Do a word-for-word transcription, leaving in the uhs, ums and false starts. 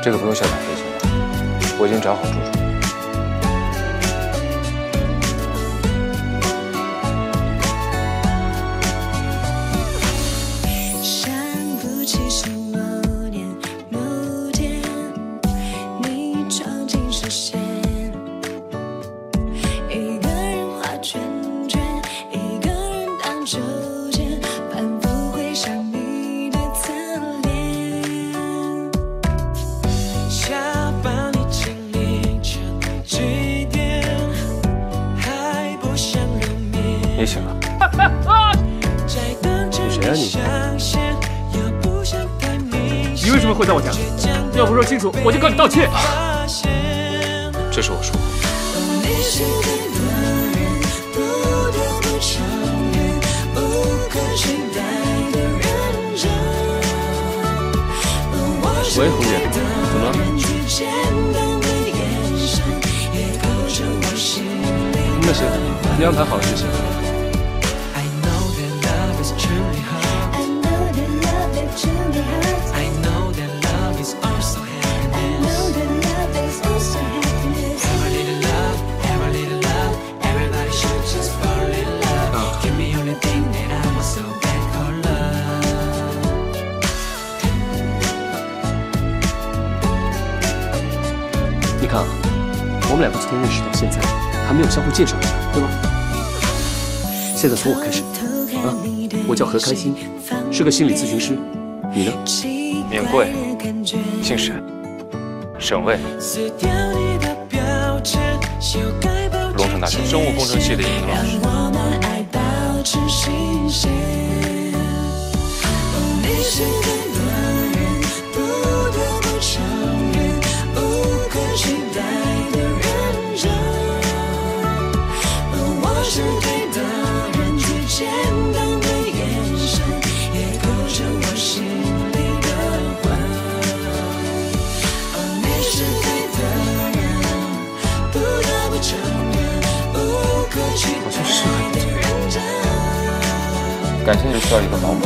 这个不用校长费心，我已经找好住处。 也醒了，你谁啊你？你为什么会在我家？要不说清楚，我就告你盗窃。这是我叔。喂，红姐，怎么了？那行，你安排好了就行。 你看，我们两个昨天认识到现在，还没有相互介绍一下，对吗？现在从我开始，啊，我叫何开心，是个心理咨询师。你呢？免贵，姓沈，沈巍，龙城大学生物工程系的英语老师。好像是，感情就需要一个保姆。